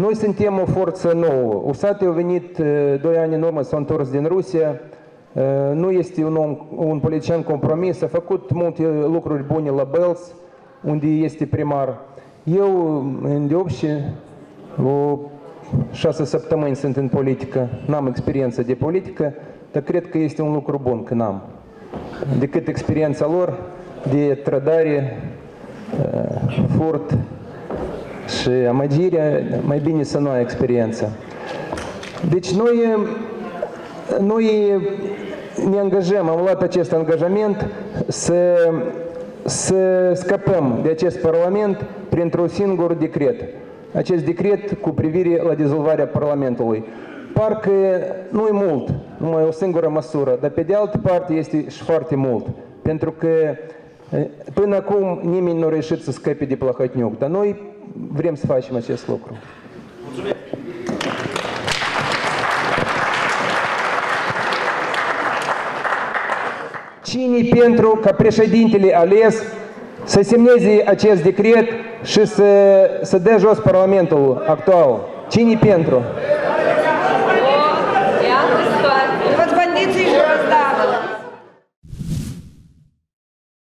Noi suntem o forță nouă. USAT a venit 2 ani în urmă, s-a întors din Rusia. Nu este un politician compromis, a făcut multe lucruri bune la Belz, unde este primar. Eu, de 6 săptămâni sunt în politică, n-am experiență de politică, dar cred că este un lucru bun că n-am. Decât experiența lor de trădare, furt și amăgire, mai bine să nu ai experiență. Deci noi ne angajăm, am luat acest angajament să scăpăm de acest Parlament printr-un singur decret. Acest decret cu privire la dizolvarea Parlamentului. Parcă nu-i mult, numai o singură măsură, dar pe de altă parte este și foarte mult. Pentru că până acum nimeni nu a reușit să scape de Plahotniuc, dar noi vrem să facem acest lucru. Mulțumesc! Cine pentru ca președintele ales să semneze acest decret și să dea jos Parlamentul actual? Cine pentru?